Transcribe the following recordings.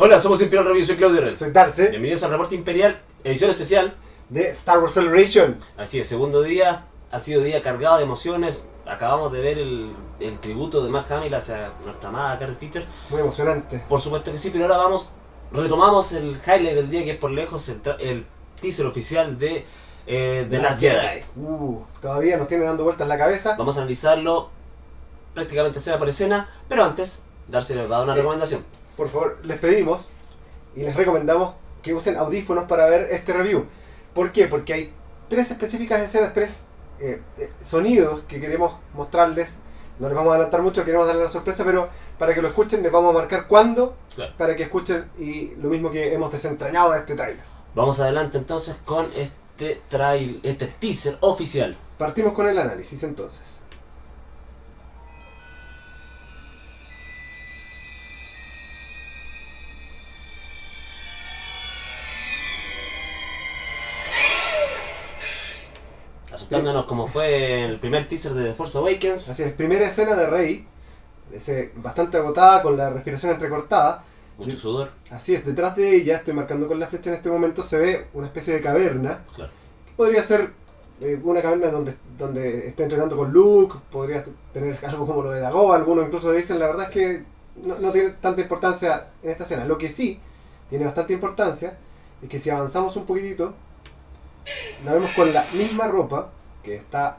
Hola, somos Imperial Review, soy Klaudyo Ren. Soy Darcy. Bienvenidos a Reporte Imperial, edición especial de Star Wars Celebration. Así es, segundo día, ha sido día cargado de emociones. Acabamos de ver el tributo de Mark Hamill hacia nuestra amada Carrie Fisher. Muy emocionante. Por supuesto que sí, pero ahora retomamos el highlight del día, que es por lejos el teaser oficial de The Last Jedi. Todavía nos tiene dando vueltas la cabeza. Vamos a analizarlo prácticamente escena por escena, pero antes, Darcy les va a dar una recomendación. Por favor, les pedimos y les recomendamos que usen audífonos para ver este review. ¿Por qué? Porque hay tres específicas escenas, tres sonidos que queremos mostrarles. No les vamos a adelantar mucho, queremos darle la sorpresa, pero para que lo escuchen les vamos a marcar cuándo, claro, para que escuchen y lo mismo que hemos desentrañado de este trailer. Vamos adelante entonces con este trailer, este teaser oficial. Partimos con el análisis entonces. Asustándonos como fue el primer teaser de The Force Awakens. Así es, primera escena de Rey, bastante agotada, con la respiración entrecortada. Mucho sudor. Así es, detrás de ella, estoy marcando con la flecha en este momento, se ve una especie de caverna. Claro. Que podría ser una caverna donde está entrenando con Luke, podría tener algo como lo de Dagobah, algunos incluso dicen, la verdad es que no tiene tanta importancia en esta escena. Lo que sí tiene bastante importancia es que si avanzamos un poquitito, la vemos con la misma ropa que está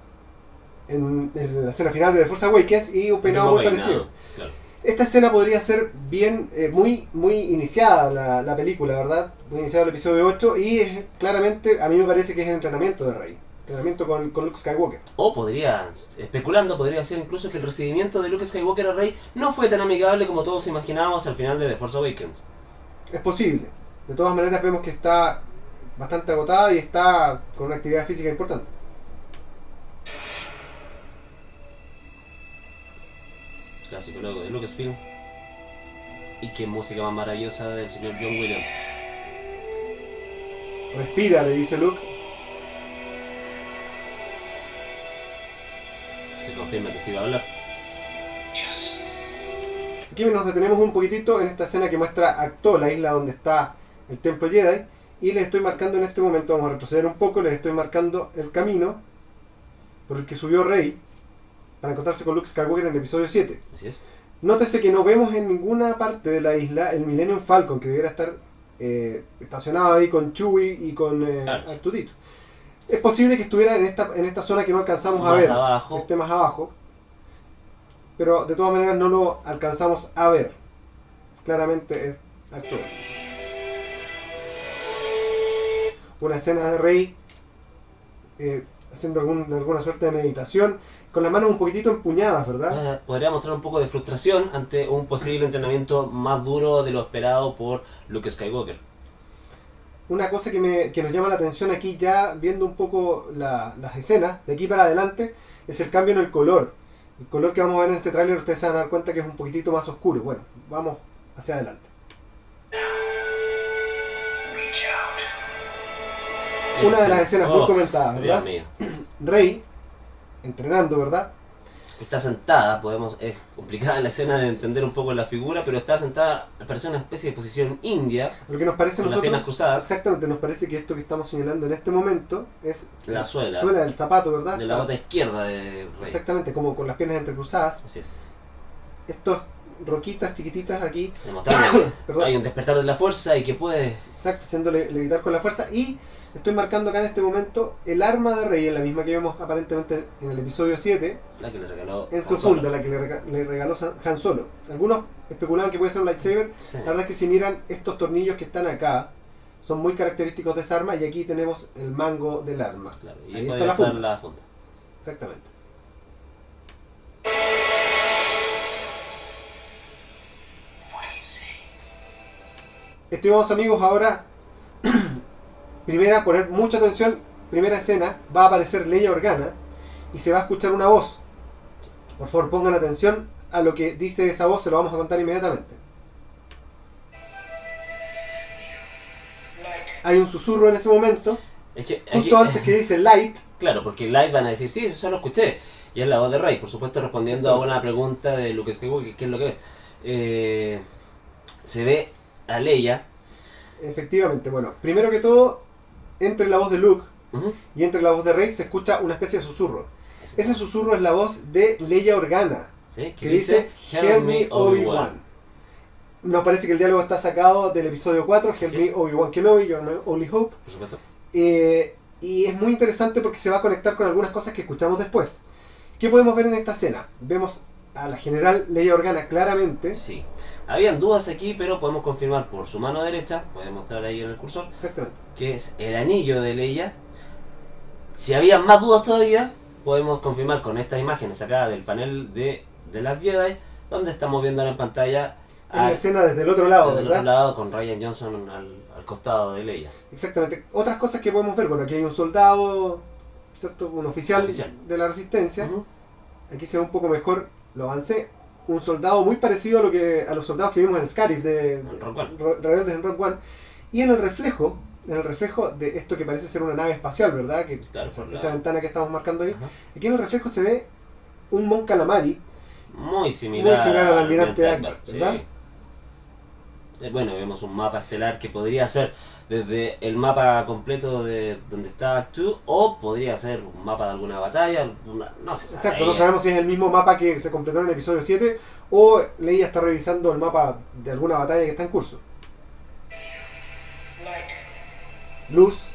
en la escena final de The Force Awakens y un peinado muy parecido. Claro. Esta escena podría ser bien, muy iniciada la película, ¿verdad? Muy iniciado el episodio 8 y es, claramente a mí me parece que es el entrenamiento de Rey. Entrenamiento con Luke Skywalker. O podría, especulando, podría ser incluso que el recibimiento de Luke Skywalker a Rey no fue tan amigable como todos imaginábamos al final de The Force Awakens. Es posible. De todas maneras vemos que está bastante agotada y está con una actividad física importante. Clásico logo de Lucasfilm. Y qué música más maravillosa del señor John Williams. Respira, le dice Luke. Se confirma que sí va a hablar. Aquí nos detenemos un poquitito en esta escena que muestra Ahch-To, la isla donde está el templo Jedi. Y les estoy marcando en este momento, vamos a retroceder un poco, les estoy marcando el camino por el que subió Rey para encontrarse con Luke Skywalker en el episodio 7. Así es. Nótese que no vemos en ninguna parte de la isla el Millennium Falcon, que debiera estar estacionado ahí con Chewie y con Artoo. Es posible que estuviera en esta zona que no alcanzamos a ver, que esté más abajo, pero de todas maneras no lo alcanzamos a ver. Claramente es Ahch-To. Una escena de Rey haciendo alguna suerte de meditación, con las manos un poquitito empuñadas, ¿verdad? Podría mostrar un poco de frustración ante un posible entrenamiento más duro de lo esperado por Luke Skywalker. Una cosa que nos llama la atención aquí, ya viendo un poco las escenas, de aquí para adelante, es el cambio en el color. El color que vamos a ver en este tráiler, ustedes se van a dar cuenta que es un poquitito más oscuro. Bueno, vamos hacia adelante. Una de las escenas muy comentadas, ¿verdad? Rey, entrenando, ¿verdad? Está sentada, es complicada la escena de entender un poco la figura, pero está sentada, parece una especie de posición india. Lo que nos parece a nosotros, las piernas cruzadas. Exactamente, nos parece que esto que estamos señalando en este momento es la suela del zapato, ¿verdad? De la bota izquierda de Rey. Exactamente, como con las piernas entrecruzadas. Así es. Estos roquitas chiquititas aquí. Hay un despertar de la fuerza y que puede... Exacto, haciendo levitar con la fuerza. Y estoy marcando acá en este momento el arma de Rey, la misma que vemos aparentemente en el episodio 7. La que le regaló en su funda, la que le regaló Han Solo. Algunos especulaban que puede ser un lightsaber. Sí. La verdad es que si miran estos tornillos que están acá, son muy característicos de esa arma. Y aquí tenemos el mango del arma. Claro, y ahí está la funda. Exactamente. Estimados amigos, ahora, poner mucha atención, primera escena, va a aparecer Leia Organa y se va a escuchar una voz. Por favor, pongan atención a lo que dice esa voz, se lo vamos a contar inmediatamente. Hay un susurro en ese momento, es que aquí, justo antes que dice Light. Claro, porque Light van a decir, sí, yo lo escuché. Y es la voz de Rey, por supuesto respondiendo a una pregunta de Luke Skywalker, ¿qué es lo que es? Se ve a Leia. Efectivamente, bueno, primero que todo, entre la voz de Luke y entre la voz de Rey se escucha una especie de susurro. Ese susurro es la voz de Leia Organa, ¿sí? Que dice, "Help me, Obi-Wan". Nos parece que el diálogo está sacado del episodio 4, Help me, Obi-Wan Kenobi, Your Only Hope. Por supuesto. Y es muy interesante porque se va a conectar con algunas cosas que escuchamos después. ¿Qué podemos ver en esta escena? Vemos a la general Leia Organa claramente. Sí. Habían dudas aquí, pero podemos confirmar por su mano derecha, pueden mostrar ahí en el cursor, exactamente, que es el anillo de Leia. Si había más dudas todavía, podemos confirmar con estas imágenes sacadas del panel de The Last Jedi, donde estamos viendo en pantalla en la escena desde el otro lado, desde ¿verdad? El otro lado, con Rian Johnson al costado de Leia. Exactamente. Otras cosas que podemos ver, bueno, aquí hay un soldado, ¿cierto? Un oficial de la Resistencia. Aquí se ve un poco mejor, lo avancé. Un soldado muy parecido a lo que a los soldados que vimos en Scarif de Rebeldes en Rock One. Y en el reflejo, de esto que parece ser una nave espacial, ¿verdad? Que, claro, esa ventana que estamos marcando ahí. Aquí en el reflejo se ve un Mon Calamari. Muy similar al almirante Akbar, ¿verdad? Sí. Bueno, vemos un mapa estelar que podría ser desde el mapa completo de donde está Ahch-To, o podría ser un mapa de alguna batalla, no se sabe. Exacto, no sabemos si es el mismo mapa que se completó en el episodio 7, o Leia está revisando el mapa de alguna batalla que está en curso. Luz.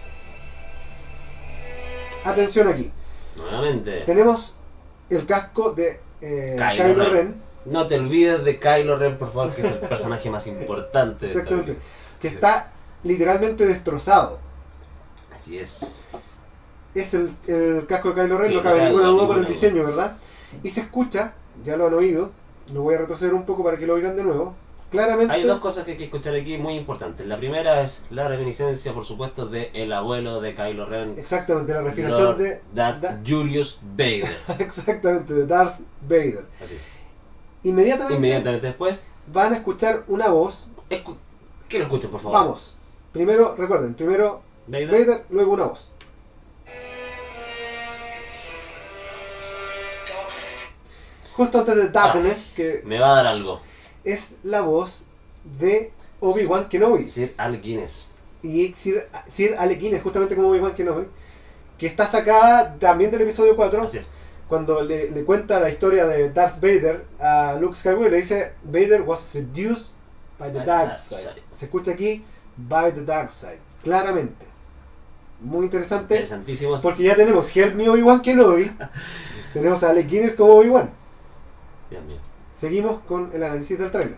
Atención aquí. Nuevamente. Tenemos el casco de Kylo Ren. No te olvides de Kylo Ren, por favor, que es el personaje más importante. Exactamente. Que está literalmente destrozado. Así es. Es el casco de Kylo Ren, sí, no cabe ninguna duda por el diseño, ¿verdad? Y se escucha, ya lo han oído, lo voy a retroceder un poco para que lo oigan de nuevo. Claramente. Hay dos cosas que hay que escuchar aquí muy importantes. La primera es la reminiscencia, por supuesto, de el abuelo de Kylo Ren. Exactamente, la respiración Lord de Julius Vader. Exactamente, de Darth Vader. Así es. Inmediatamente después van a escuchar una voz. Que lo escuchen, por favor. Vamos. Primero, recuerden, primero Vader, luego una voz. Justo antes de Darkness, que me va a dar algo. Es la voz de Obi-Wan Kenobi. Sir Alec Guinness. Y Sir Alec Guinness, justamente como Obi-Wan Kenobi, que está sacada también del episodio 4. Así es. Cuando le cuenta la historia de Darth Vader a Luke Skywalker, le dice, Vader was seduced by the dark side. Se escucha aquí, by the dark side, claramente. Muy interesante. Interesantísimo. Porque ya tenemos Help Me Obi-Wan Kenobi, tenemos a Alec Guinness como Obi-Wan. Bien, bien. Seguimos con el análisis del trailer.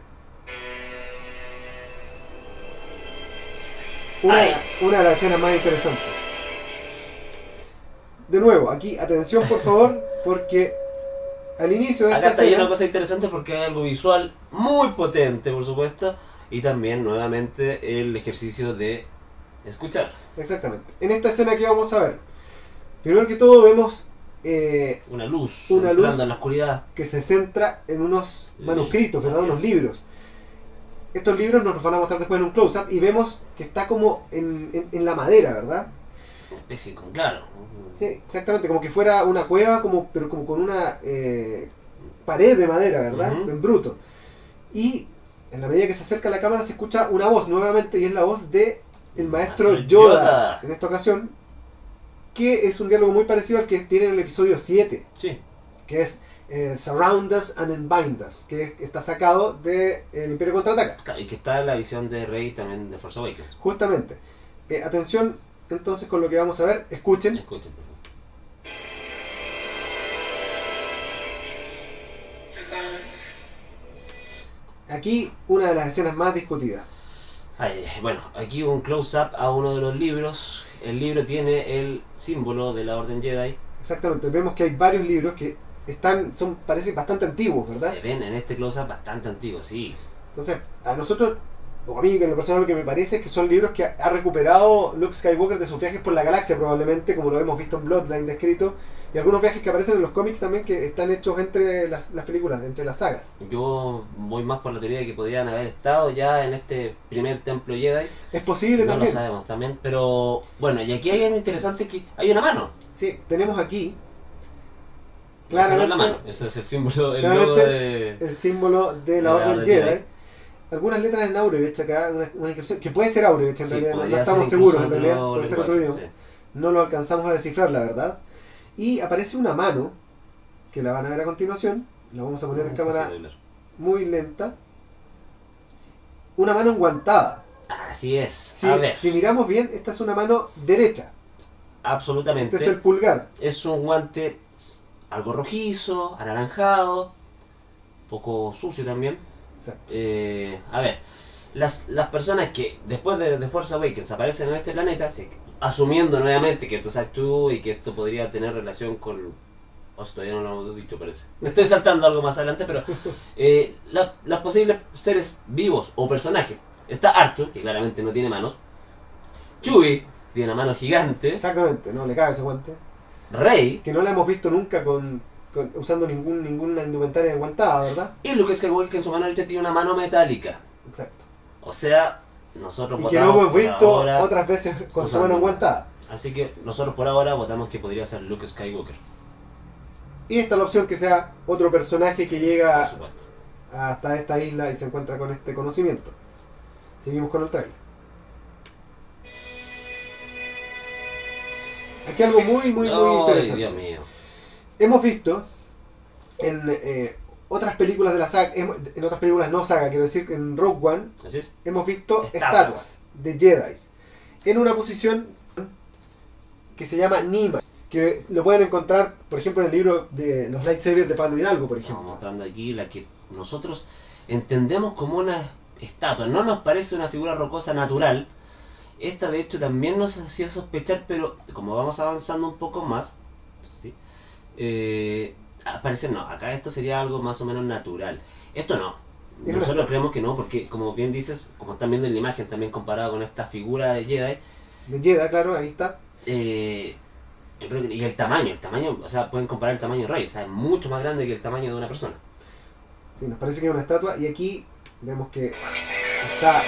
Una de las escenas más interesantes. De nuevo, aquí, atención por favor, porque al inicio de esta escena... Acá está una cosa interesante porque hay algo visual muy potente, por supuesto, y también, nuevamente, el ejercicio de escuchar. Exactamente. En esta escena que vamos a ver, primero que todo vemos... Una luz en la oscuridad que se centra en unos manuscritos, ¿verdad? Unos libros. Estos libros nos los van a mostrar después en un close-up y vemos que está como en la madera, ¿verdad? Una especie con claro. Sí, exactamente, como que fuera una cueva, pero como con una pared de madera, ¿verdad? En bruto. Y en la medida que se acerca la cámara se escucha una voz nuevamente, y es la voz de el maestro Yoda, en esta ocasión, que es un diálogo muy parecido al que tiene en el episodio 7. Sí. Que es Surround Us and Unbind Us, que está sacado de El Imperio Contraataca. Y que está en la visión de Rey también de Force Awakens. Justamente. Atención... Entonces, con lo que vamos a ver, escuchen. Escuchen, por favor. Aquí, una de las escenas más discutidas. Bueno, aquí un close-up a uno de los libros. El libro tiene el símbolo de la Orden Jedi. Exactamente, vemos que hay varios libros que parecen bastante antiguos, ¿verdad? Se ven en este close-up bastante antiguos, sí. Entonces, a nosotros... O a mí, en lo personal, lo que me parece es que son libros que ha recuperado Luke Skywalker de sus viajes por la galaxia, probablemente, como lo hemos visto en Bloodline descrito, y algunos viajes que aparecen en los cómics también, que están hechos entre las películas, entre las sagas. Yo voy más por la teoría de que podrían haber estado ya en este primer templo Jedi. Es posible también. No lo sabemos también, pero bueno, y aquí hay algo interesante, que hay una mano. Sí, tenemos aquí... Claramente, no es la mano, ese es el símbolo, el logo de... El símbolo de la Orden Jedi. algunas letras en Aurebesh acá, una inscripción, que puede ser Aurebesh en realidad, no estamos seguros en realidad, puede ser otro idioma. No lo alcanzamos a descifrar, la verdad. Y aparece una mano, que la van a ver a continuación, la vamos a poner en cámara muy lenta. Una mano enguantada. Así es. Si miramos bien, esta es una mano derecha. Absolutamente. Este es el pulgar. Es un guante algo rojizo, anaranjado, un poco sucio también. A ver, las personas que después de Force Awakens aparecen en este planeta, asumiendo nuevamente que esto es Ahch-To y que esto podría tener relación con... todavía no lo hemos dicho, parece. Me estoy saltando algo más adelante, pero las posibles seres vivos o personajes. Está Artoo, que claramente no tiene manos. Chewie, que tiene una mano gigante. Exactamente, no le cabe ese guante. Rey, que no la hemos visto nunca usando ninguna indumentaria enguantada, ¿verdad? Y Luke Skywalker, que en su mano derecha tiene una mano metálica. Exacto. O sea, nosotros votamos. Y que no hemos visto ahora, otras veces con su mano enguantada. Así que nosotros por ahora votamos que podría ser Luke Skywalker. Y esta es la opción, que sea otro personaje que llega hasta esta isla y se encuentra con este conocimiento. Seguimos con el trailer. Aquí algo muy interesante. Dios mío. Hemos visto en otras películas de la saga, en otras películas no saga, quiero decir, en Rogue One, hemos visto estatuas de Jedi en una posición que se llama Nima, que lo pueden encontrar, por ejemplo, en el libro de los lightsabers de Pablo Hidalgo, por ejemplo. Estamos mostrando aquí la que nosotros entendemos como una estatua. No nos parece una figura rocosa natural. Esta, de hecho, también nos hacía sospechar, pero como vamos avanzando un poco más, parece no, acá esto sería algo más o menos natural. Esto no. Nosotros creemos que no, porque como bien dices, como están viendo en la imagen también comparado con esta figura de Jedi. De Jedi, claro, ahí está. Yo creo que, y el tamaño, o sea, pueden comparar el tamaño de Rey, o sea, es mucho más grande que el tamaño de una persona. Sí, nos parece que es una estatua, y aquí vemos que está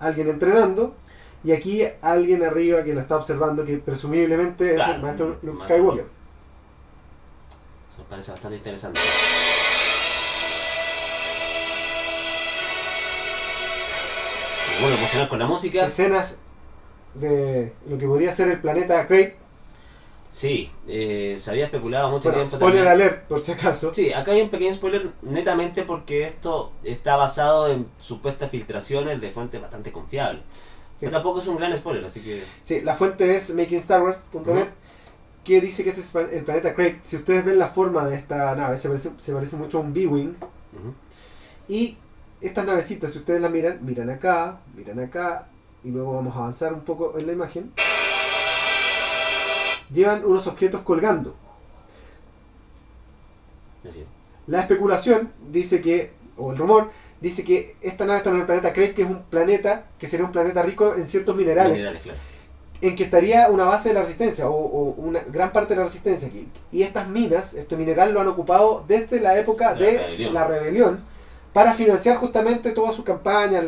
alguien entrenando, y aquí alguien arriba que la está observando, que presumiblemente es el maestro Luke Skywalker. Eso me parece bastante interesante. Bueno, emocionar con la música. Escenas de lo que podría ser el planeta Crait. Sí, se había especulado mucho tiempo. Spoiler alert, por si acaso. Sí, acá hay un pequeño spoiler netamente porque esto está basado en supuestas filtraciones de fuentes bastante confiables. Sí. Pero tampoco es un gran spoiler, así que... Sí, la fuente es makingstarwars.net, que dice que este es el planeta Crait. Si ustedes ven la forma de esta nave, se parece mucho a un B-Wing. Y estas navecitas, si ustedes las miran, miran acá, y luego vamos a avanzar un poco en la imagen. Llevan unos objetos colgando. Así es. La especulación dice que, o el rumor, dice que esta nave está en el planeta Crait, que es un planeta, que sería un planeta rico en ciertos minerales. Claro. En que estaría una base de la resistencia, o una gran parte de la resistencia aquí. Y estas minas, este mineral lo han ocupado desde la época de la rebelión, para financiar justamente toda su campaña,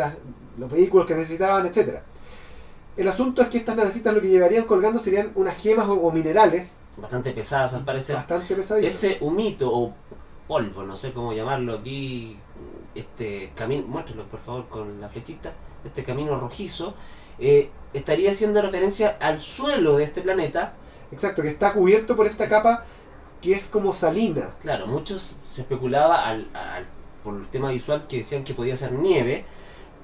los vehículos que necesitaban, etcétera. El asunto es que estas navecitas lo que llevarían colgando serían unas gemas o minerales. Bastante pesadas al parecer. Bastante pesaditas. Ese humito o polvo, no sé cómo llamarlo aquí, este camino, muéstrenlo por favor con la flechita, este camino rojizo, estaría haciendo referencia al suelo de este planeta. Exacto, que está cubierto por esta capa que es como salina. Claro, muchos se especulaba por el tema visual que decían que podía ser nieve,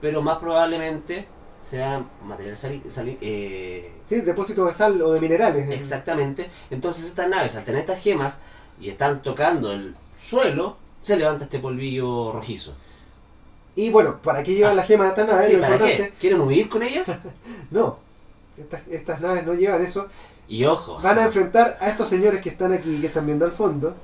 pero más probablemente sea material depósito de sal o de minerales. Exactamente. Entonces estas naves, al tener estas gemas y están tocando el suelo, se levanta este polvillo rojizo. Y bueno, ¿para qué llevan las gemas de estas naves? Sí, ¿para qué? ¿Quieren huir con ellas? No, estas naves no llevan eso. Y ojo, van a enfrentar a estos señores que están aquí, que están viendo al fondo,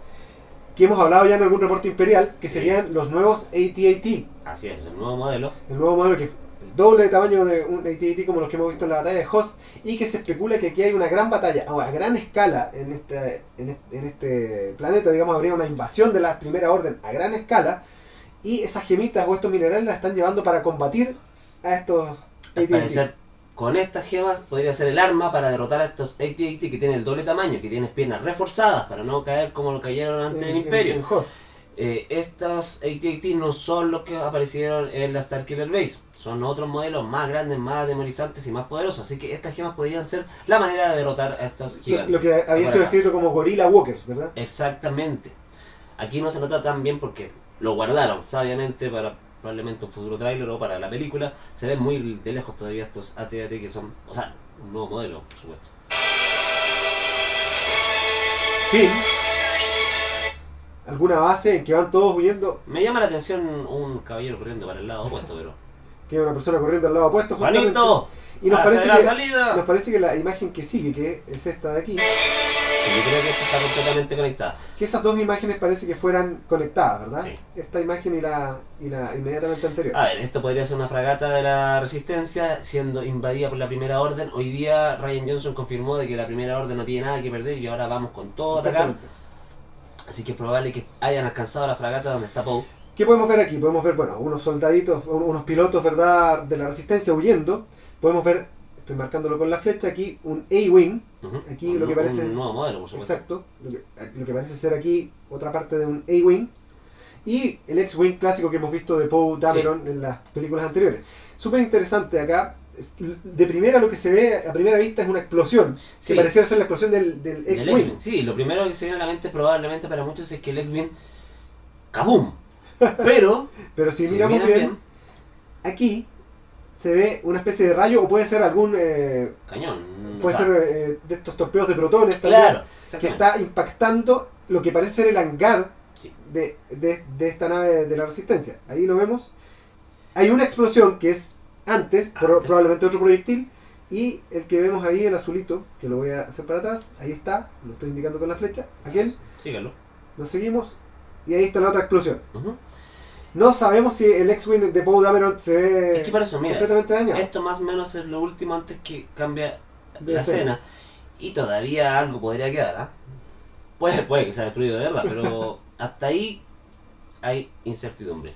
que hemos hablado ya en algún reporte imperial, que serían los nuevos AT-AT. Así es, el nuevo modelo. El nuevo modelo que el doble de tamaño de un AT-AT como los que hemos visto en la batalla de Hoth, y que se especula que aquí hay una gran batalla, o a gran escala en este planeta, digamos, habría una invasión de la Primera Orden a gran escala, y esas gemitas o estos minerales las están llevando para combatir a estos AT-AT. Con estas gemas podría ser el arma para derrotar a estos AT-AT que tienen el doble tamaño, que tienen piernas reforzadas para no caer como lo cayeron ante el Imperio. Estas AT-AT no son los que aparecieron en la Starkiller Base, son otros modelos más grandes, más atemorizantes y más poderosos, así que estas gemas podrían ser la manera de derrotar a estos gigantes. Lo que había sido escrito como Gorilla Walkers, ¿verdad? Exactamente. Aquí no se nota tan bien porque lo guardaron sabiamente para probablemente un futuro tráiler o para la película. Se ven muy de lejos todavía estos AT-AT que son, o sea, un nuevo modelo, por supuesto. Sí. ¿Alguna base en que van todos huyendo? Me llama la atención un caballero corriendo para el lado opuesto, pero... que una persona corriendo al lado opuesto, justamente. ¡Juanito! Y nos parece que la imagen que sigue, que es esta de aquí... sí, yo creo que esta está completamente conectada. Que esas dos imágenes parece que fueran conectadas, ¿verdad? Sí. Esta imagen y la inmediatamente anterior. A ver, esto podría ser una fragata de la Resistencia siendo invadida por la Primera Orden. Hoy día Rian Johnson confirmó de que la Primera Orden no tiene nada que perder y ahora vamos con todo a atacar. Así que es probable que hayan alcanzado la fragata donde está Poe. ¿Qué podemos ver aquí? Podemos ver, bueno, unos soldaditos, unos pilotos, ¿verdad?, de la Resistencia huyendo. Podemos ver, estoy marcándolo con la flecha, aquí un A-Wing. Aquí lo que parece... un nuevo modelo, por supuesto. Exacto. Lo que parece ser aquí otra parte de un A-Wing. Y el X-Wing clásico que hemos visto de Poe Dameron, sí, en las películas anteriores. Súper interesante acá. De primera lo que se ve a primera vista es una explosión, sí, que pareciera ser la explosión del X-Wing. Sí, lo primero que se viene a la mente probablemente para muchos es que el X-Wing, ¡kabum! Pero si miramos bien, aquí se ve una especie de rayo o puede ser algún... cañón. Puede ser de estos torpedos de protones también, claro, que está impactando lo que parece ser el hangar, sí, de esta nave de la Resistencia. Ahí lo vemos. Hay una explosión que es... Antes, probablemente otro proyectil, y el que vemos ahí, el azulito, que lo voy a hacer para atrás, ahí está, lo estoy indicando con la flecha, aquel, síganlo, lo seguimos, y ahí está la otra explosión. No sabemos si el X-Wing de Poe Dameron se ve, es que para eso, mira, completamente dañado. Esto más o menos es lo último antes que cambia la escena, y todavía algo podría quedar, puede que sea destruido de verdad, pero hasta ahí hay incertidumbre.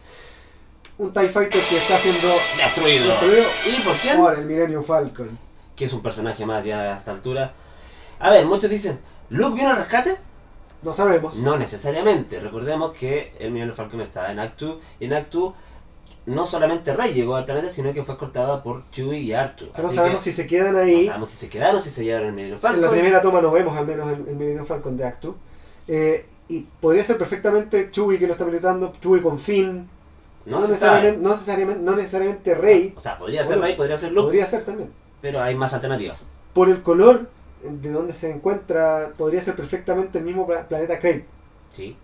Un TIE Fighter que está siendo destruido. ¿Y por quién? Por el Millennium Falcon. Que es un personaje más ya a esta altura. A ver, muchos dicen, ¿Luke vino al rescate? No sabemos. No necesariamente. Recordemos que el Millennium Falcon está en Ahch-To. Y en Ahch-To no solamente Rey llegó al planeta, sino que fue escoltada por Chewie y Artoo. Pero no sabemos si se quedan ahí. No sabemos si se quedaron, si se llevaron el Millennium Falcon. En la primera toma no vemos al menos el Millennium Falcon de Ahch-To. Y podría ser perfectamente Chewie que lo está pilotando, Chewie con Finn. No necesariamente Rey. O sea, podría ser Rey, podría ser Luke. Podría ser también. Pero hay más alternativas. Por el color de donde se encuentra, podría ser perfectamente el mismo planeta Crait. Sí,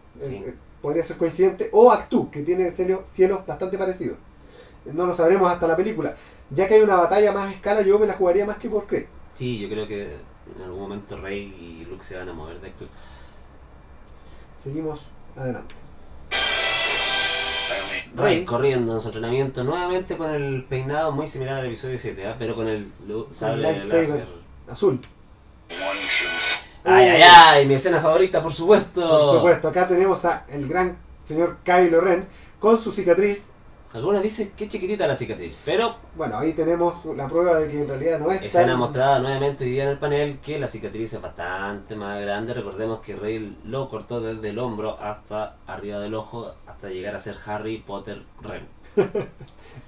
podría ser coincidente. O Ahch-To, que tiene cielos bastante parecidos. No lo sabremos hasta la película. Ya que hay una batalla más a escala, yo me la jugaría más que por Crait. Sí, yo creo que en algún momento Rey y Luke se van a mover de Ahch-To. Seguimos adelante. Rey corriendo en su entrenamiento nuevamente con el peinado muy similar al episodio 7, pero con el sable láser azul. Ay, mi escena favorita, por supuesto. Por supuesto, acá tenemos a el gran señor Kylo Ren con su cicatriz. Algunos dicen que chiquitita la cicatriz, pero... bueno, ahí tenemos la prueba de que en realidad no es tan... Escena mostrada nuevamente hoy día en el panel que la cicatriz es bastante más grande. Recordemos que Rey lo cortó desde el hombro hasta arriba del ojo, hasta llegar a ser Harry Potter Ren.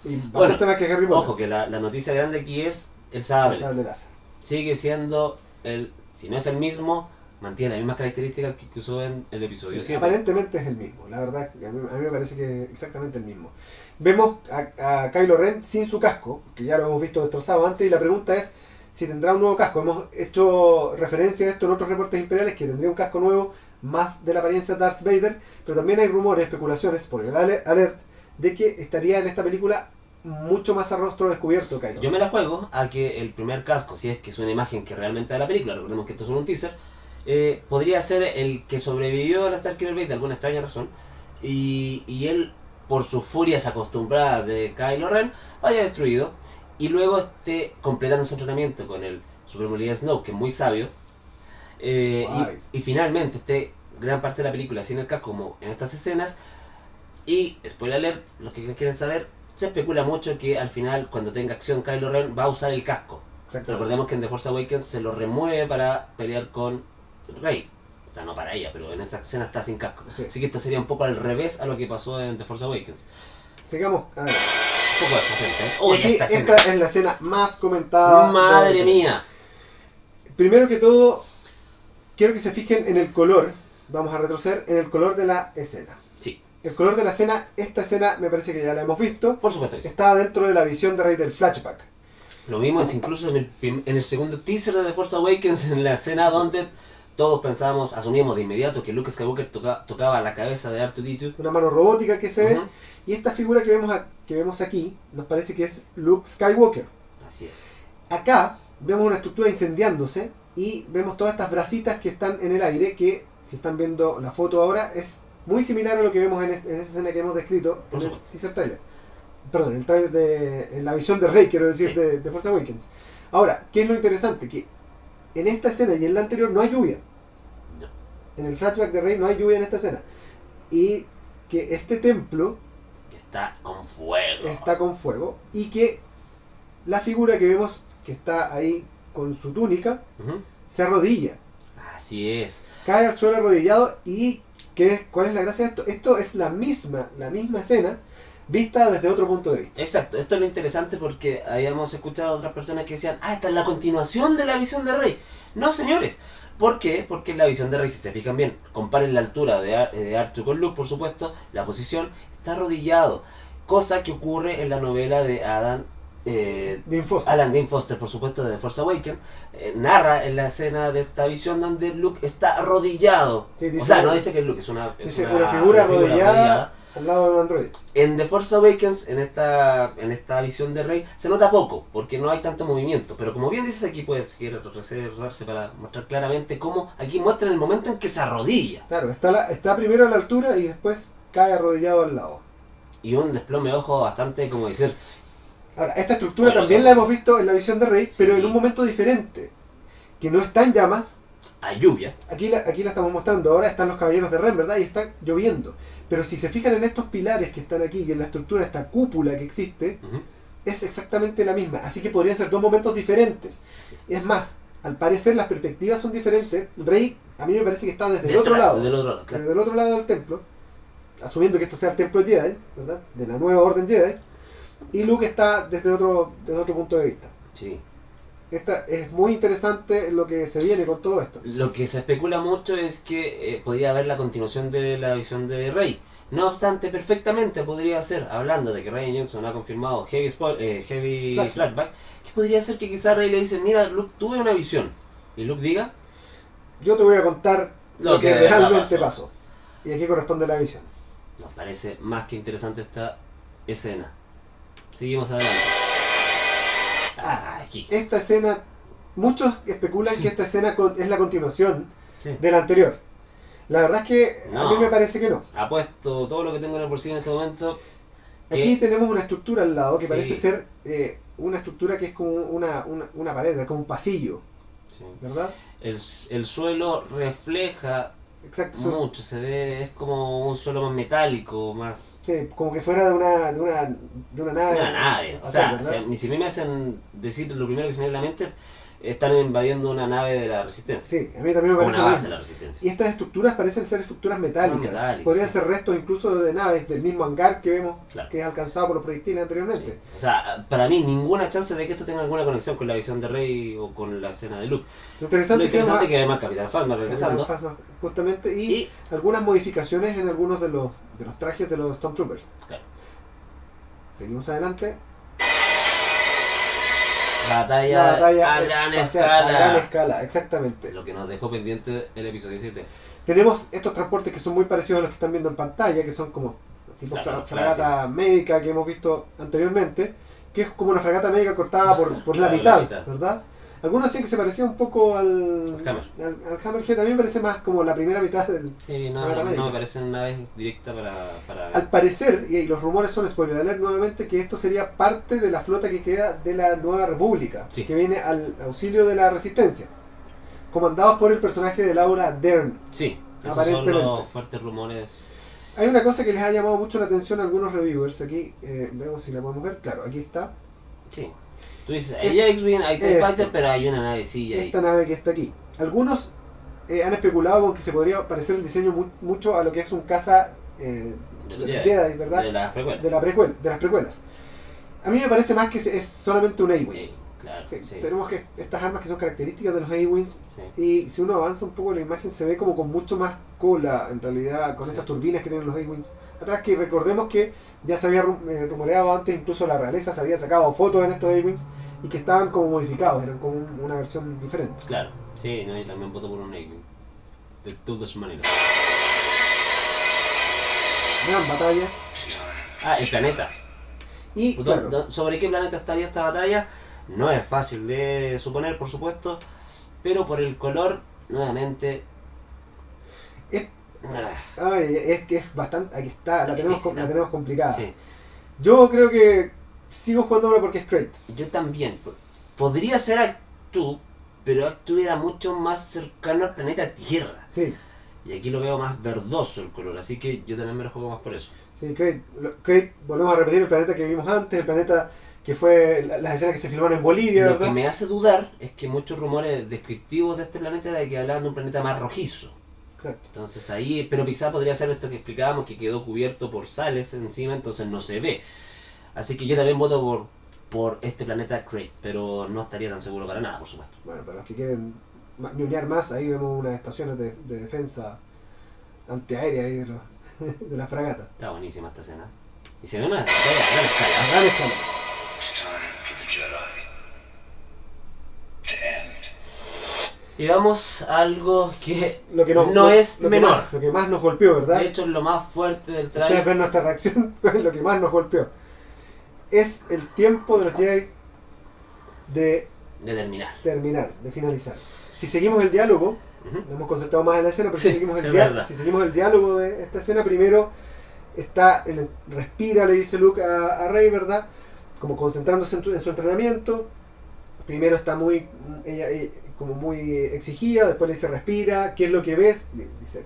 Y bueno, más que Harry Potter. Ojo, que la noticia grande aquí es el sable. El sable láser. Sigue siendo el... si no es el mismo... mantiene las mismas características que usó en el episodio 7. Aparentemente es el mismo, la verdad, a mí me parece que es exactamente el mismo. Vemos a Kylo Ren sin su casco, que ya lo hemos visto destrozado antes, y la pregunta es si tendrá un nuevo casco. Hemos hecho referencia a esto en otros reportes imperiales, que tendría un casco nuevo, más de la apariencia de Darth Vader, pero también hay rumores, especulaciones, por el alert, de que estaría en esta película mucho más a rostro descubierto Kylo Ren. Yo me la juego a que el primer casco, si es que es una imagen que realmente da la película, recordemos que esto es un teaser, podría ser el que sobrevivió a la Starkiller Base de alguna extraña razón y él, por sus furias acostumbradas de Kylo Ren, haya destruido y luego esté completando su entrenamiento con el Supremo Líder Snow, que es muy sabio, y finalmente esté gran parte de la película sin el casco como en estas escenas. Y spoiler alert, los que quieren saber, se especula mucho que al final cuando tenga acción Kylo Ren va a usar el casco. Recordemos que en The Force Awakens se lo remueve para pelear con Rey, O sea, no para ella, pero en esa escena está sin casco. Sí. Así que esto sería un poco al revés a lo que pasó en The Force Awakens. Sigamos. A ver. Un poco de eso, gente, ¿eh? Oh, y esta es la escena más comentada. ¡Madre mía! Primero que todo, quiero que se fijen en el color. Vamos a retroceder en el color de la escena. Sí. El color de la escena, esta escena me parece que ya la hemos visto. Por supuesto. Está dentro de la visión de Rey del flashback. Lo vimos incluso en el segundo teaser de The Force Awakens, en la escena donde todos pensábamos, asumíamos de inmediato que Luke Skywalker tocaba la cabeza de Artoo. Una mano robótica que se ve. Y esta figura que vemos aquí nos parece que es Luke Skywalker. Así es. Acá vemos una estructura incendiándose y vemos todas estas bracitas que están en el aire, que si están viendo la foto ahora es muy similar a lo que vemos en esa escena que hemos descrito en el teaser trailer. Perdón, el trailer de en la visión de Rey, quiero decir, sí, de Force Awakens. Ahora, ¿qué es lo interesante? Que en esta escena y en la anterior no hay lluvia. No. En el flashback de Rey no hay lluvia en esta escena. Y que este templo está con fuego. Está con fuego. Y que la figura que vemos que está ahí con su túnica, se arrodilla. Así es. Cae al suelo arrodillado. ¿Y cuál es la gracia de esto? Esto es la misma escena vista desde otro punto de vista. Exacto, esto es lo interesante, porque habíamos escuchado a otras personas que decían, ah, esta es la continuación de la visión de Rey. No, señores. ¿Por qué? Porque la visión de Rey, si se fijan bien, comparen la altura de Artoo con Luke, por supuesto, la posición, está arrodillado. Cosa que ocurre en la novela de Alan Dean Foster, por supuesto, de The Force Awakens, narra en la escena de esta visión donde Luke está arrodillado. Sí, dice, o sea, no dice que Luke, es una figura arrodillada al lado de un androide. En The Force Awakens, en esta visión de Rey, se nota poco, porque no hay tanto movimiento. Pero como bien dices aquí, puedes retrocederse para mostrar claramente cómo aquí muestran el momento en que se arrodilla. Claro, está primero a la altura y después cae arrodillado al lado. Y un desplome de ojo bastante, como decir... Ahora, esta estructura también la hemos visto en la visión de Rey, sí, pero en un momento diferente, que no están llamas, hay lluvia. Aquí la estamos mostrando, ahora están los caballeros de Ren, ¿verdad? Y está lloviendo. Pero si se fijan en estos pilares que están aquí y en la estructura, esta cúpula que existe, es exactamente la misma. Así que podrían ser dos momentos diferentes. Sí, sí. Es más, al parecer las perspectivas son diferentes. Rey, a mí me parece que está desde el otro lado, claro, desde el otro lado del templo, asumiendo que esto sea el templo Jedi, ¿verdad? De la nueva orden Jedi. Y Luke está desde otro punto de vista. Sí. Esta es muy interesante lo que se viene con todo esto. Lo que se especula mucho es que podría haber la continuación de la visión de Rey. No obstante, perfectamente podría ser, hablando de que Rian Johnson ha confirmado Heavy Flashback, que podría ser que quizás Rey le dice, mira, Luke, tuve una visión. Y Luke diga, yo te voy a contar lo que realmente pasó. Y aquí corresponde la visión. Nos parece más que interesante esta escena. Seguimos adelante. Aquí. Esta escena, muchos especulan que esta escena es la continuación de la anterior. La verdad es que no, a mí me parece que no. Apuesto todo lo que tengo en el bolsillo en este momento. Aquí tenemos una estructura al lado que parece ser una estructura que es como una pared, como un pasillo. Sí. ¿Verdad? El suelo refleja... Exacto, mucho, se ve, es como un suelo más metálico, más... Sí, como que fuera de una nave. Una nave, o sea, ni si me hacen decir lo primero que se me viene a la mente, están invadiendo una nave de la Resistencia. Sí, a mí también me parece una base de la Resistencia. Y estas estructuras parecen ser estructuras metálicas. Podrían ser restos incluso de naves del mismo hangar que vemos, claro, que es alcanzado por los proyectiles anteriormente. Sí. O sea, para mí, ninguna chance de que esto tenga alguna conexión con la visión de Rey o con la escena de Luke. Lo interesante es que además Capitán Phasma regresando. Capitán Phasma, justamente, y algunas modificaciones en algunos de los trajes de los Stormtroopers. Claro. Seguimos adelante. Batalla a gran escala, exactamente. Lo que nos dejó pendiente el episodio 7. Tenemos estos transportes que son muy parecidos a los que están viendo en pantalla, que son como tipo fragata médica que hemos visto anteriormente, que es como una fragata médica cortada por claro, la mitad, ¿verdad? Algunos decían que se parecía un poco al Hammerhead. A mí me parece más como la primera mitad del... Sí, no me parece una vez directa para... Al parecer, y los rumores son, spoiler alert nuevamente, que esto sería parte de la flota que queda de la Nueva República, sí, que viene al auxilio de la Resistencia, comandados por el personaje de Laura Dern. Sí, esos aparentemente son los fuertes rumores. Hay una cosa que les ha llamado mucho la atención a algunos reviewers. Aquí, vemos si la podemos ver. Claro, aquí está. Sí. Tú dices, hay X-Wing, hay TIE Fighter, pero hay una navecilla. Esta nave que está aquí. Algunos han especulado con que se podría parecer el diseño mucho a lo que es un caza de Jedi, ¿verdad? De las precuelas. A mí me parece más que es solamente un A-Wing. Claro, sí. Tenemos que estas armas que son características de los A-Wings, sí. Y si uno avanza un poco la imagen se ve como con mucho más cola en realidad, con estas turbinas que tienen los A-Wings atrás, que recordemos que ya se había rumoreado antes, incluso la realeza se había sacado fotos en estos A-Wings y que estaban como modificados, eran como una versión diferente. Claro, sí, no, yo también voto por un A-Wing de todas maneras. Gran batalla. El planeta. Y claro, sobre qué planeta estaría esta batalla no es fácil de suponer, por supuesto, pero por el color, nuevamente... Es que es bastante... Aquí está, la tenemos complicada. Sí. Yo creo que sigo jugándome porque es Crait. Yo también. Podría ser Artoo, pero Artoo era mucho más cercano al planeta Tierra. Sí. Y aquí lo veo más verdoso el color, así que yo también me lo juego más por eso. Sí, Crait, volvemos a repetir el planeta que vimos antes, el planeta... que fue las escenas que se filmaron en Bolivia, ¿verdad? Lo que me hace dudar es que muchos rumores descriptivos de este planeta de que hablaban de un planeta más rojizo. Exacto. Entonces ahí, pero quizá podría ser esto que explicábamos, que quedó cubierto por sales encima, entonces no se ve. Así que yo también voto por este planeta Crait, pero no estaría tan seguro para nada, por supuesto. Bueno, para los que quieren ñoñar más, ahí vemos unas estaciones de defensa antiaérea ahí de la fragata. Está buenísima esta escena. Y se ve una gran escala. Y vamos a algo que no es menor. Lo que más nos golpeó, ¿verdad? De hecho, es lo más fuerte del trailer. Ustedes ven nuestra reacción, lo que más nos golpeó. Es el tiempo de los Jedi de finalizar. Si seguimos el diálogo, nos hemos concentrado más en la escena, pero sí, si seguimos el diálogo de esta escena, primero está, respira, le dice Luke a Rey, ¿verdad? Como concentrándose en su entrenamiento. Primero está muy exigida, después le dice respira, ¿qué es lo que ves? Dice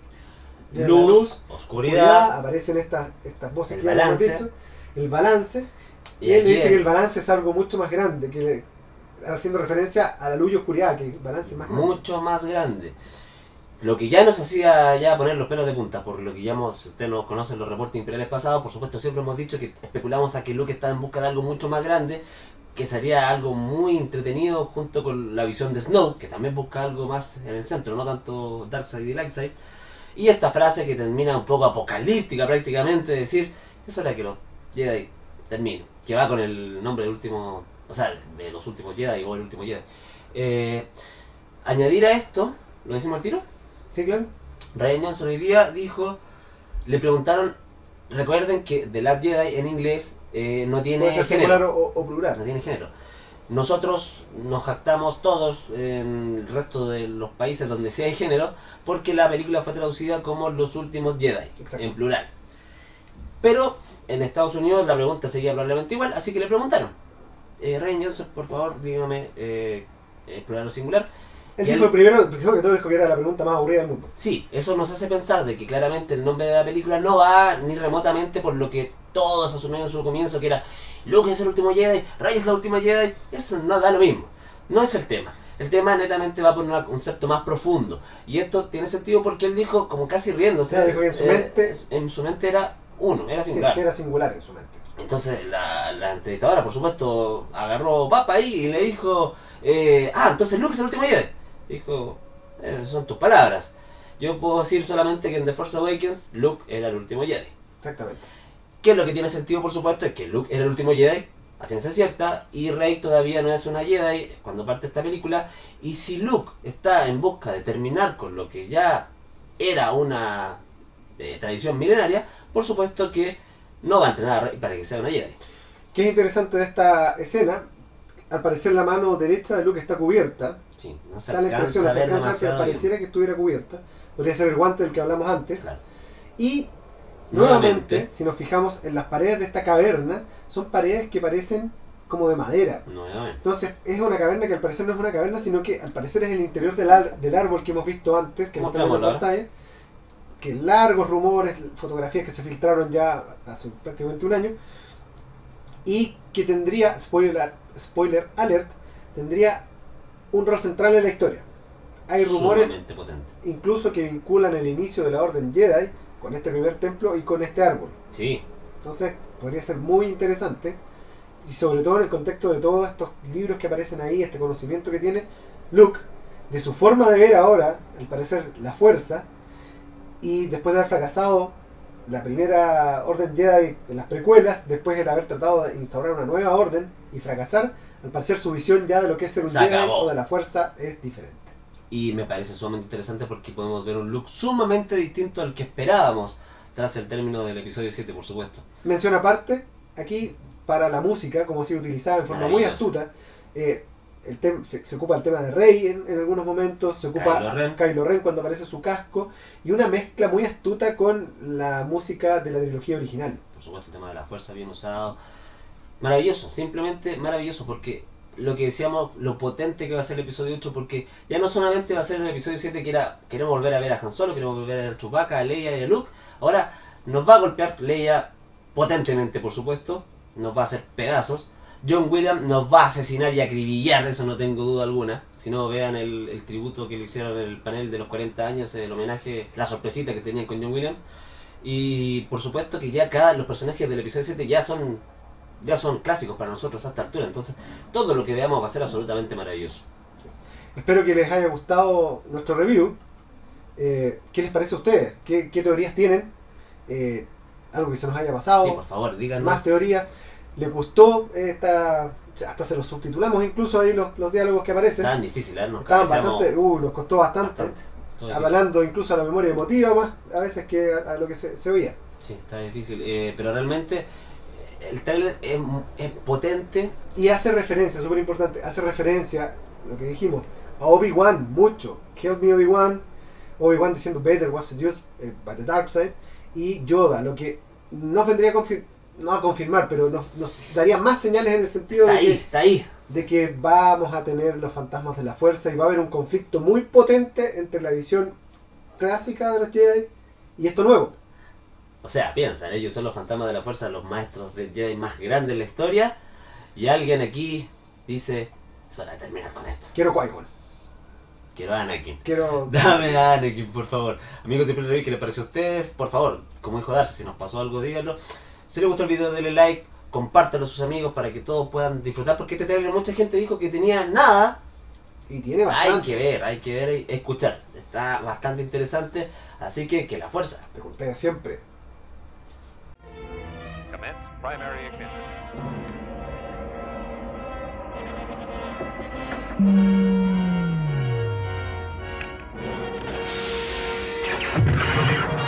luz, oscuridad, aparecen estas voces que hemos dicho, el balance, y él le dice que el balance es algo mucho más grande, que haciendo referencia a la luz y oscuridad, que el balance es más grande. Mucho más grande. Lo que ya nos hacía ya poner los pelos de punta, por lo que ya ustedes nos conocen los reportes imperiales pasados, por supuesto siempre hemos dicho que especulamos a que Luke está en busca de algo mucho más grande, que sería algo muy entretenido junto con la visión de Snow, que también busca algo más en el centro, no tanto Darkseid y Lightside. Y esta frase que termina un poco apocalíptica prácticamente, de decir, es hora que los Jedi terminen, que va con el nombre del último, o sea, de los últimos Jedi o el último Jedi. Añadir a esto, ¿lo decimos al tiro? Sí, claro. Rian Johnson hoy día dijo, le preguntaron, recuerden que The Last Jedi en inglés no tiene género o plural. No tiene género. Nosotros nos jactamos todos en el resto de los países donde sea de género, porque la película fue traducida como Los Últimos Jedi. Exacto. En plural. Pero en Estados Unidos la pregunta seguía probablemente igual, así que le preguntaron, Rian Johnson, por favor, dígame plural o singular. Él dijo primero que todo que era la pregunta más aburrida del mundo. Sí, eso nos hace pensar de que claramente el nombre de la película no va ni remotamente por lo que todos asumieron en su comienzo, que era Luke es el último Jedi, Rey es la última Jedi. Eso no da lo mismo, no es el tema. El tema netamente va por un concepto más profundo. Y esto tiene sentido porque él dijo, como casi riéndose, dijo que en su mente era uno, era singular. Sí, que era singular en su mente. Entonces la entrevistadora, por supuesto, agarró papa ahí y le dijo, entonces Luke es el último Jedi. Dijo, esas son tus palabras. Yo puedo decir solamente que en The Force Awakens Luke era el último Jedi. Exactamente. Que lo que tiene sentido, por supuesto, es que Luke era el último Jedi, a ciencia cierta, y Rey todavía no es una Jedi cuando parte esta película. Y si Luke está en busca de terminar con lo que ya era una tradición milenaria, por supuesto que no va a entrenar a Rey para que sea una Jedi. ¿Qué es interesante de esta escena? Al parecer la mano derecha de Luke está cubierta. Sí, no se alcanza, pero pareciera que estuviera cubierta. Podría ser el guante del que hablamos antes. Claro. Y nuevamente, si nos fijamos en las paredes de esta caverna, son paredes que parecen como de madera. Nuevamente. Entonces es una caverna que al parecer no es una caverna, sino que al parecer es el interior del árbol que hemos visto antes, que mostramos en la pantalla. Que largos rumores, fotografías que se filtraron ya hace prácticamente un año. Y que tendría, spoiler alert, tendría un rol central en la historia. Hay rumores incluso que vinculan el inicio de la Orden Jedi con este primer templo y con este árbol. Sí. Entonces podría ser muy interesante, y sobre todo en el contexto de todos estos libros que aparecen ahí, este conocimiento que tiene Luke, de su forma de ver ahora, al parecer, la fuerza, y después de haber fracasado la primera Orden Jedi en las precuelas, después de haber tratado de instaurar una nueva orden y fracasar, al parecer su visión ya de lo que es ser un Jedi o de la fuerza es diferente. Y me parece sumamente interesante porque podemos ver un Luke sumamente distinto al que esperábamos tras el término del episodio 7, por supuesto. Mención aparte, aquí, para la música, como ha sido utilizada en forma muy astuta, se ocupa el tema de Rey en algunos momentos, se ocupa Kylo Ren cuando aparece su casco, y una mezcla muy astuta con la música de la trilogía original. Por supuesto, el tema de la fuerza bien usado. Maravilloso, simplemente maravilloso, porque lo que decíamos, lo potente que va a ser el episodio 8, porque ya no solamente va a ser el episodio 7 que era, queremos volver a ver a Han Solo, queremos volver a ver a Chewbacca, a Leia y a Luke, ahora nos va a golpear Leia potentemente, por supuesto, nos va a hacer pedazos. John Williams nos va a asesinar y acribillar, eso no tengo duda alguna. Si no, vean el tributo que le hicieron en el panel de los 40 años, el homenaje, la sorpresita que tenían con John Williams. Y por supuesto que ya acá los personajes del episodio 7 ya son clásicos para nosotros a esta altura. Entonces, todo lo que veamos va a ser absolutamente maravilloso. Sí. Espero que les haya gustado nuestro review. ¿Qué les parece a ustedes? ¿Qué teorías tienen? Algo que se nos haya pasado. Sí, por favor, díganos. Más teorías. ¿Les gustó esta...? Hasta se los subtitulamos incluso ahí los diálogos que aparecen. Tan difícil, ¿eh? Nos costó bastante. Hablando incluso a la memoria emotiva más a veces que a lo que se oía. Sí, está difícil. Pero realmente el trailer es potente. Y hace referencia, súper importante, hace referencia, lo que dijimos, a Obi-Wan mucho. Help me Obi-Wan. Obi-Wan diciendo Vader was seduced by the dark side. Y Yoda, lo que nos vendría a confirmar. No a confirmar, pero nos daría más señales en el sentido de que vamos a tener los fantasmas de la fuerza y va a haber un conflicto muy potente entre la visión clásica de los Jedi y esto nuevo. O sea, piensan, ellos son los fantasmas de la fuerza, los maestros de Jedi más grandes de la historia, y alguien aquí dice, es hora de terminar con esto. Quiero Qui-Gon. Quiero Anakin. Dame a Anakin, por favor. Amigos de Imperial Review, ¿qué les pareció a ustedes? Por favor, como dijo Darcy, si nos pasó algo, díganlo. Si les gustó el video, denle like, compártelo a sus amigos para que todos puedan disfrutar, porque este trailer mucha gente dijo que tenía nada y tiene bastante. Hay que ver y escuchar. Está bastante interesante, así que la fuerza. Te conté siempre. Commence primary ignition.